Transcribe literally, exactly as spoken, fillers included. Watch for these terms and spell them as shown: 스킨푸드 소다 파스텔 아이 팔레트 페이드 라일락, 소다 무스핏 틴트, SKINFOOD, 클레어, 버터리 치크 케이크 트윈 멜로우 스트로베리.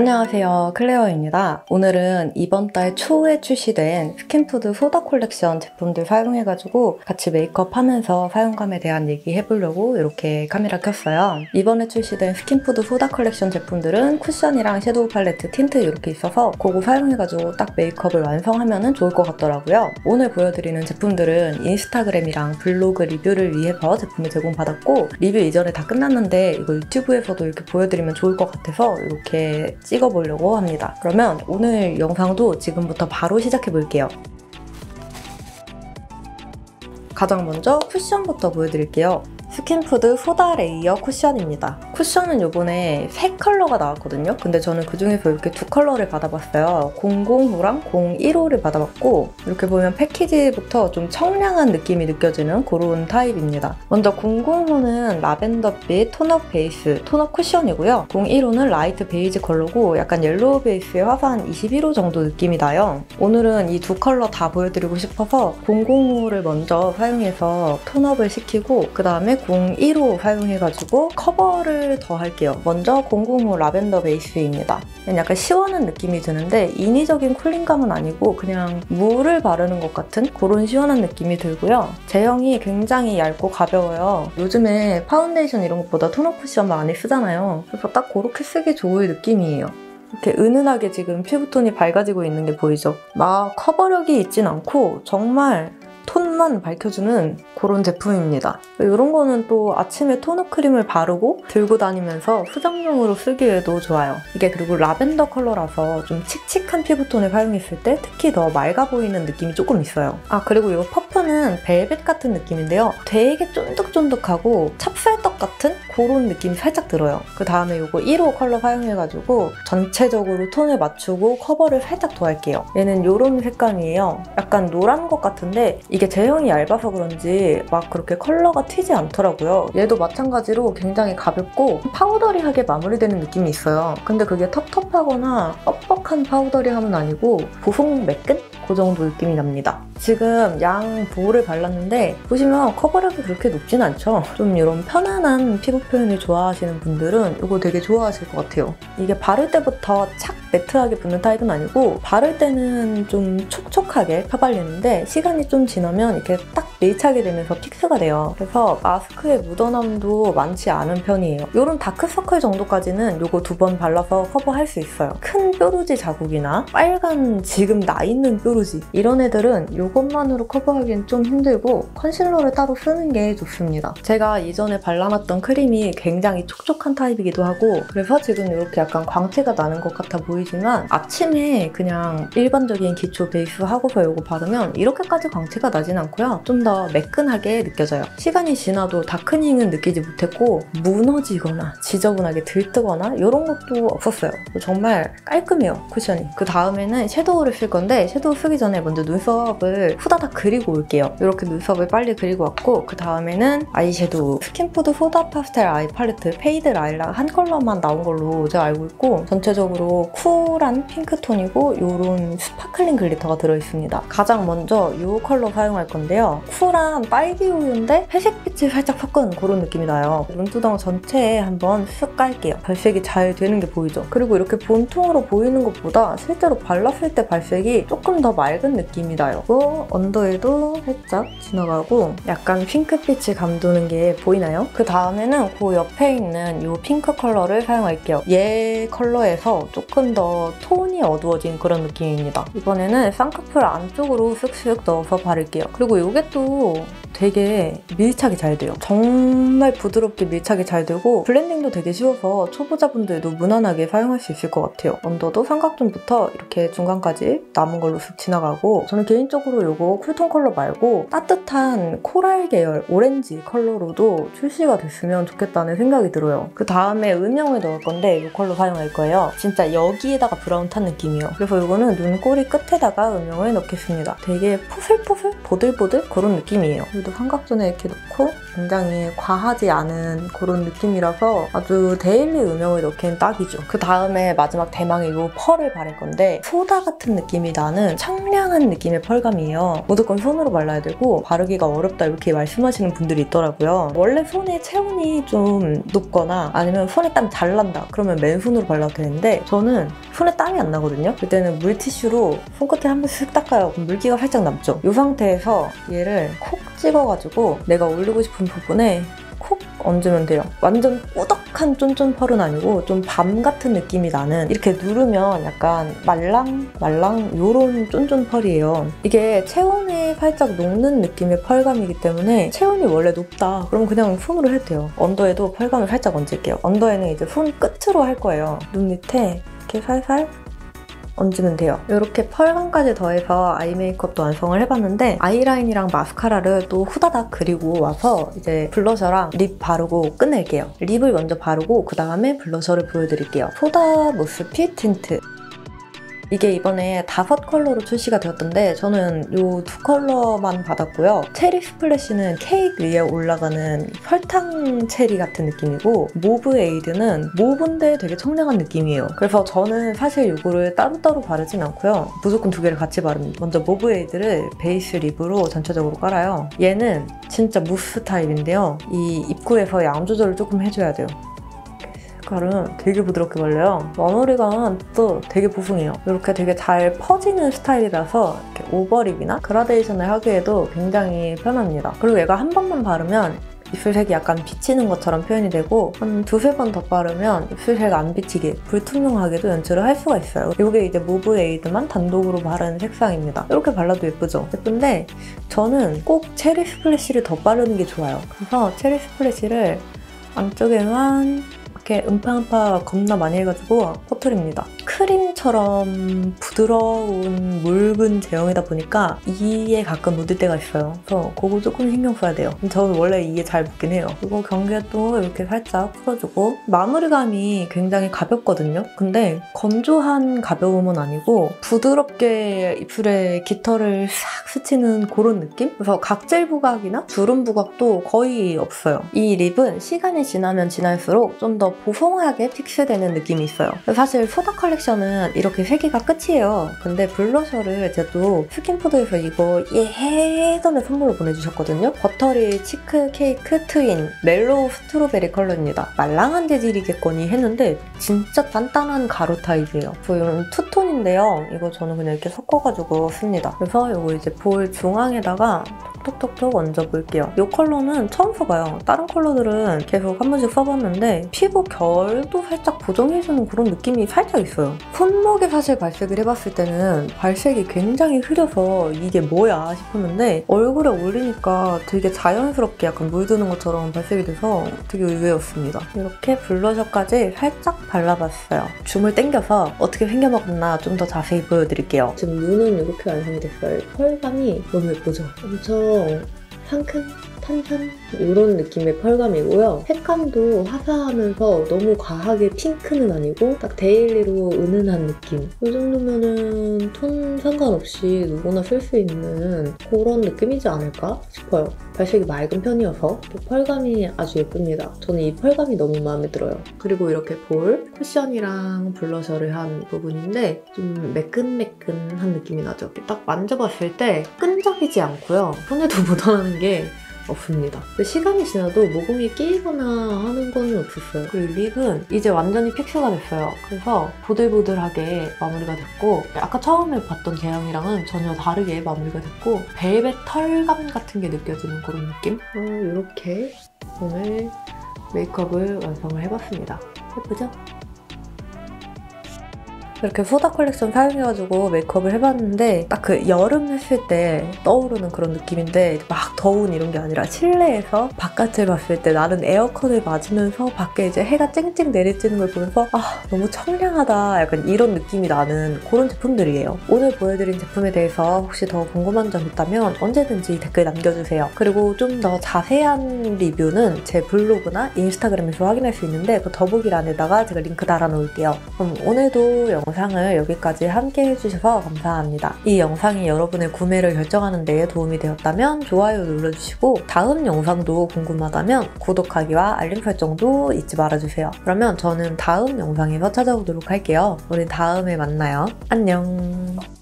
안녕하세요, 클레어입니다. 오늘은 이번 달 초에 출시된 스킨푸드 소다 컬렉션 제품들 사용해가지고 같이 메이크업하면서 사용감에 대한 얘기 해보려고 이렇게 카메라 켰어요. 이번에 출시된 스킨푸드 소다 컬렉션 제품들은 쿠션이랑 섀도우 팔레트, 틴트 이렇게 있어서 그거 사용해가지고 딱 메이크업을 완성하면 좋을 것 같더라고요. 오늘 보여드리는 제품들은 인스타그램이랑 블로그 리뷰를 위해서 제품을 제공받았고, 리뷰 이전에 다 끝났는데 이거 유튜브에서도 이렇게 보여드리면 좋을 것 같아서 이렇게 찍어보려고 합니다. 그러면 오늘 영상도 지금부터 바로 시작해볼게요. 가장 먼저 쿠션부터 보여드릴게요. 스킨푸드 소다 레이어 쿠션입니다. 쿠션은 요번에 세 컬러가 나왔거든요. 근데 저는 그중에서 이렇게 두 컬러를 받아봤어요. 공공호랑 공일호를 받아봤고, 이렇게 보면 패키지부터 좀 청량한 느낌이 느껴지는 그런 타입입니다. 먼저 공공호는 라벤더빛 톤업 베이스, 톤업 쿠션이고요. 공일호는 라이트 베이지 컬러고 약간 옐로우 베이스의 화사한 이십일호 정도 느낌이 나요. 오늘은 이 두 컬러 다 보여드리고 싶어서 공공호를 먼저 사용해서 톤업을 시키고, 그 다음에 공일호 사용해가지고 커버를 더 할게요. 먼저 공공호 라벤더 베이스입니다. 약간 시원한 느낌이 드는데 인위적인 쿨링감은 아니고 그냥 물을 바르는 것 같은 그런 시원한 느낌이 들고요. 제형이 굉장히 얇고 가벼워요. 요즘에 파운데이션 이런 것보다 톤업 쿠션 많이 쓰잖아요. 그래서 딱 그렇게 쓰기 좋을 느낌이에요. 이렇게 은은하게 지금 피부톤이 밝아지고 있는 게 보이죠? 막 커버력이 있진 않고 정말 톤만 밝혀주는 그런 제품입니다. 이런 거는 또 아침에 토너 크림을 바르고 들고 다니면서 수정용으로 쓰기에도 좋아요. 이게 그리고 라벤더 컬러라서 좀 칙칙한 피부톤을 사용했을 때 특히 더 맑아 보이는 느낌이 조금 있어요. 아, 그리고 이 퍼프는 벨벳 같은 느낌인데요. 되게 쫀득쫀득하고 찹쌀떡 같은 그런 느낌이 살짝 들어요. 그 다음에 이거 일호 컬러 사용해가지고 전체적으로 톤을 맞추고 커버를 살짝 더할게요. 얘는 이런 색감이에요. 약간 노란 것 같은데 이게 제형이 얇아서 그런지 막 그렇게 컬러가 튀지 않더라고요. 얘도 마찬가지로 굉장히 가볍고 파우더리하게 마무리되는 느낌이 있어요. 근데 그게 텁텁하거나 뻑뻑한 파우더리함은 아니고 보송 매끈? 그 정도 느낌이 납니다. 지금 양 보호를 발랐는데 보시면 커버력이 그렇게 높진 않죠? 좀 이런 편안한 피부 표현을 좋아하시는 분들은 이거 되게 좋아하실 것 같아요. 이게 바를 때부터 착 매트하게 붙는 타입은 아니고 바를 때는 좀 촉촉하게 펴발리는데 시간이 좀 지나면 이렇게 딱 밀착이 되면서 픽스가 돼요. 그래서 마스크의 묻어남도 많지 않은 편이에요. 이런 다크서클 정도까지는 이거 두 번 발라서 커버할 수 있어요. 큰 뾰루지 자국이나 빨간 지금 나 있는 뾰루지 이런 애들은 이것만으로 커버하기엔 좀 힘들고 컨실러를 따로 쓰는 게 좋습니다. 제가 이전에 발라놨던 크림이 굉장히 촉촉한 타입이기도 하고 그래서 지금 이렇게 약간 광채가 나는 것 같아 보이지만 아침에 그냥 일반적인 기초 베이스 하고서 이거 바르면 이렇게까지 광채가 나진 않고요. 좀 더 매끈하게 느껴져요. 시간이 지나도 다크닝은 느끼지 못했고 무너지거나 지저분하게 들뜨거나 이런 것도 없었어요. 정말 깔끔해요, 쿠션이. 그 다음에는 섀도우를 쓸 건데 섀도우 쓰기 전에 먼저 눈썹을 후다닥 그리고 올게요. 이렇게 눈썹을 빨리 그리고 왔고 그 다음에는 아이섀도우 스킨푸드 소다 파스텔 아이 팔레트 페이드 라일락 한 컬러만 나온 걸로 제가 알고 있고 전체적으로 쿨한 핑크톤이고 이런 스파클링 글리터가 들어있습니다. 가장 먼저 이 컬러 사용할 건데요. 쿨한 빨기 우유인데 회색빛이 살짝 섞은 그런 느낌이 나요. 눈두덩 전체에 한번 쓱 깔게요. 발색이 잘 되는 게 보이죠? 그리고 이렇게 본통으로 보이는 것보다 실제로 발랐을 때 발색이 조금 더 맑은 느낌이 나요. 그리고 언더에도 살짝 지나가고 약간 핑크빛이 감도는 게 보이나요? 그 다음에는 그 옆에 있는 이 핑크 컬러를 사용할게요. 얘 컬러에서 조금 더 톤이 어두워진 그런 느낌입니다. 이번에는 쌍꺼풀 안쪽으로 쓱쓱 넣어서 바를게요. 그리고 이게 또 되게 밀착이 잘 돼요. 정말 부드럽게 밀착이 잘 되고 블렌딩도 되게 쉬워서 초보자분들도 무난하게 사용할 수 있을 것 같아요. 언더도 삼각존부터 이렇게 중간까지 남은 걸로 슥 지나가고 저는 개인적으로 이거 쿨톤 컬러 말고 따뜻한 코랄 계열 오렌지 컬러로도 출시가 됐으면 좋겠다는 생각이 들어요. 그 다음에 음영을 넣을 건데 이 컬러 사용할 거예요. 진짜 여기에다가 브라운 탄 느낌이에요. 그래서 이거는 눈꼬리 끝에다가 음영을 넣겠습니다. 되게 포슬포슬 보들보들 그런 느낌이에요. 여기도 삼각존에 이렇게 넣고 굉장히 과하지 않은 그런 느낌이라서 아주 데일리 음영을 넣기엔 딱이죠. 그 다음에 마지막 대망의 이 펄을 바를 건데 소다 같은 느낌이 나는 청량한 느낌의 펄감이에요. 무조건 손으로 발라야 되고 바르기가 어렵다 이렇게 말씀하시는 분들이 있더라고요. 원래 손의 체온이 좀 높거나 아니면 손에 땀 잘 난다 그러면 맨손으로 발라도 되는데 저는 손에 땀이 안 나거든요. 그때는 물티슈로 손끝에 한 번씩 닦아요. 그럼 물기가 살짝 남죠. 이 상태에서 얘를 콕 찍어가지고 내가 올리고 싶은 부분에 콕 얹으면 돼요. 완전 꾸덕한 쫀쫀 펄은 아니고 좀 밤 같은 느낌이 나는 이렇게 누르면 약간 말랑 말랑 요런 쫀쫀 펄이에요. 이게 체온에 살짝 녹는 느낌의 펄감이기 때문에 체온이 원래 높다 그러면 그냥 손으로 해도 돼요. 언더에도 펄감을 살짝 얹을게요. 언더에는 이제 손 끝으로 할 거예요. 눈 밑에 이렇게 살살 얹으면 돼요. 이렇게 펄감까지 더해서 아이 메이크업도 완성을 해봤는데 아이라인이랑 마스카라를 또 후다닥 그리고 와서 이제 블러셔랑 립 바르고 끝낼게요. 립을 먼저 바르고 그 다음에 블러셔를 보여드릴게요. 소다 무스핏 틴트. 이게 이번에 다섯 컬러로 출시가 되었던데 저는 요 두 컬러만 받았고요. 체리 스플래시는 케이크 위에 올라가는 설탕 체리 같은 느낌이고 모브 에이드는 모브인데 되게 청량한 느낌이에요. 그래서 저는 사실 요거를 따로따로 바르진 않고요. 무조건 두 개를 같이 바릅니다. 먼저 모브 에이드를 베이스 립으로 전체적으로 깔아요. 얘는 진짜 무스 타입인데요. 이 입구에서 양 조절을 조금 해줘야 돼요. 색깔은 되게 부드럽게 발려요. 마무리가 또 되게 보송해요. 이렇게 되게 잘 퍼지는 스타일이라서 이렇게 오버립이나 그라데이션을 하기에도 굉장히 편합니다. 그리고 얘가 한 번만 바르면 입술색이 약간 비치는 것처럼 표현이 되고 한 두세 번 더 바르면 입술색 안 비치게 불투명하게도 연출을 할 수가 있어요. 이게 이제 모브 에이드만 단독으로 바른 색상입니다. 이렇게 발라도 예쁘죠? 예쁜데 저는 꼭 체리 스플래시를 더 바르는 게 좋아요. 그래서 체리 스플래시를 안쪽에만 이렇게 음파음파 겁나 많이 해가지고 퍼뜨립니다. 크림처럼 부드러운 묽은 제형이다 보니까 이에 가끔 묻을 때가 있어요. 그래서 그거 조금 신경 써야 돼요. 저는 원래 이에 잘 묻긴 해요. 그리고 경계에 또 이렇게 살짝 풀어주고 마무리감이 굉장히 가볍거든요. 근데 건조한 가벼움은 아니고 부드럽게 입술에 깃털을 싹 스치는 그런 느낌? 그래서 각질 부각이나 주름 부각도 거의 없어요. 이 립은 시간이 지나면 지날수록 좀 더 보송하게 픽스되는 느낌이 있어요. 사실 소다 컬렉션은 이렇게 세 개가 끝이에요. 근데 블러셔를 제가 또 스킨푸드에서 이거 예전에 선물로 보내주셨거든요. 버터리 치크 케이크 트윈 멜로우 스트로베리 컬러입니다. 말랑한 재질이겠거니 했는데 진짜 단단한 가루 타입이에요. 이건 투톤인데요. 이거 저는 그냥 이렇게 섞어가지고 씁니다. 그래서 이거 이제 볼 중앙에다가 톡톡톡 얹어볼게요. 이 컬러는 처음 써봐요. 다른 컬러들은 계속 한 번씩 써봤는데 피부 결도 살짝 보정해주는 그런 느낌이 살짝 있어요. 손목에 사실 발색을 해봤을 때는 발색이 굉장히 흐려서 이게 뭐야 싶었는데 얼굴에 올리니까 되게 자연스럽게 약간 물드는 것처럼 발색이 돼서 되게 의외였습니다. 이렇게 블러셔까지 살짝 발라봤어요. 줌을 당겨서 어떻게 생겨먹었나 좀 더 자세히 보여드릴게요. 지금 눈은 이렇게 완성이 됐어요. 펄감이 너무 예쁘죠? 엄청 상큼, 탄산 이런 느낌의 펄감이고요. 색감도 화사하면서 너무 과하게 핑크는 아니고 딱 데일리로 은은한 느낌. 이 정도면은 톤 상관없이 누구나 쓸 수 있는 그런 느낌이지 않을까 싶어요. 발색이 맑은 편이어서 또 펄감이 아주 예쁩니다. 저는 이 펄감이 너무 마음에 들어요. 그리고 이렇게 볼 쿠션이랑 블러셔를 한 부분인데 좀 매끈매끈한 느낌이 나죠. 딱 만져봤을 때 끈적이지 않고요. 손에도 묻어나는 게 없습니다. 시간이 지나도 모공이 끼거나 하는 건 없었어요. 그리고 립은 이제 완전히 픽스가 됐어요. 그래서 보들보들하게 마무리가 됐고 아까 처음에 봤던 제형이랑은 전혀 다르게 마무리가 됐고 벨벳 털감 같은 게 느껴지는 그런 느낌? 어, 이렇게 오늘 메이크업을 완성을 해봤습니다. 예쁘죠? 이렇게 소다 컬렉션 사용해가지고 메이크업을 해봤는데 딱 그 여름 했을 때 떠오르는 그런 느낌인데 막 더운 이런 게 아니라 실내에서 바깥을 봤을 때 나는 에어컨을 맞으면서 밖에 이제 해가 쨍쨍 내리쬐는 걸 보면서 아 너무 청량하다 약간 이런 느낌이 나는 그런 제품들이에요. 오늘 보여드린 제품에 대해서 혹시 더 궁금한 점 있다면 언제든지 댓글 남겨주세요. 그리고 좀 더 자세한 리뷰는 제 블로그나 인스타그램에서 확인할 수 있는데 그 더보기란에다가 제가 링크 달아놓을게요. 그럼 오늘도 영상을 여기까지 함께 해주셔서 감사합니다. 이 영상이 여러분의 구매를 결정하는 데에 도움이 되었다면 좋아요 눌러주시고 다음 영상도 궁금하다면 구독하기와 알림 설정도 잊지 말아주세요. 그러면 저는 다음 영상에서 찾아오도록 할게요. 우리 다음에 만나요. 안녕.